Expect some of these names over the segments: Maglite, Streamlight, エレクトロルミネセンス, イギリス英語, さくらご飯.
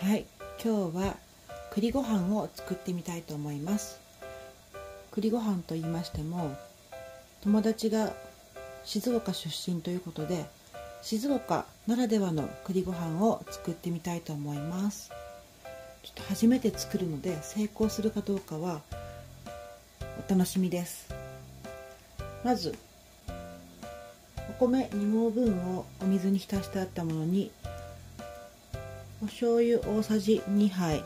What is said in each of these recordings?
はい、今日は栗ご飯を作ってみたいと思います。栗ご飯と言いましても、友達が静岡出身ということで、静岡ならではの栗ご飯を作ってみたいと思います。ちょっと初めて作るので、成功するかどうかはお楽しみです。まずお米2合分をお水に浸してあったものに、お醤油大さじ2杯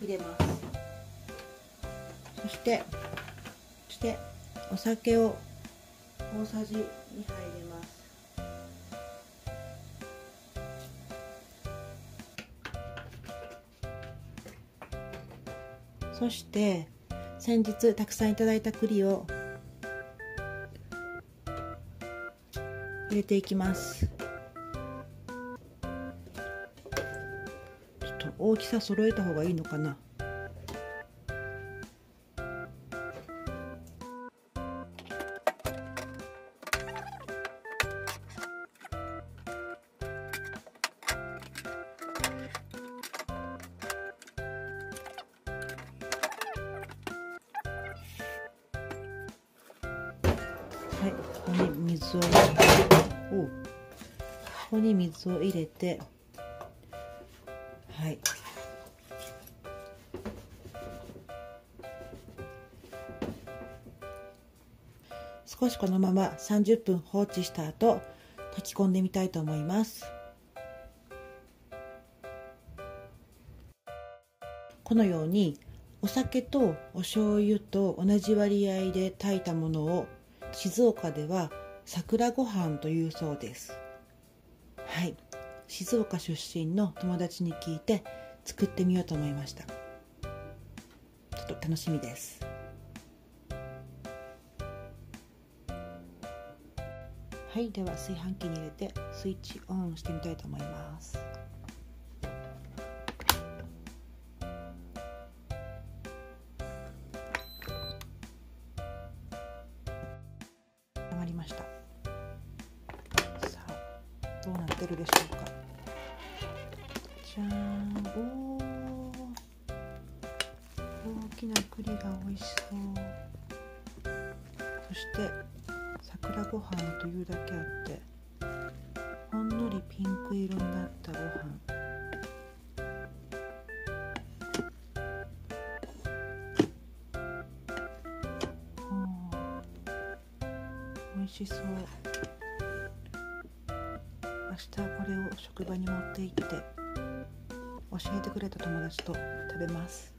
入れます。そしてお酒を大さじ2杯入れます。そして先日たくさんいただいた栗を入れていきます。ちょっと大きさ揃えた方がいいのかな。はい、ここに水を入れて、はい、少しこのまま30分放置した後、炊き込んでみたいと思います。このようにお酒とお醤油と同じ割合で炊いたものを静岡では桜ご飯というそうです。はい、静岡出身の友達に聞いて作ってみようと思いました。ちょっと楽しみです。はい、では炊飯器に入れてスイッチオンしてみたいと思います。さあ、どうなってるでしょうか。じゃーん、大きな栗が美味しそう。そして桜ご飯というだけあって、ほんのりピンク色になったご飯。美味しそう。明日これを職場に持って行って、教えてくれた友達と食べます。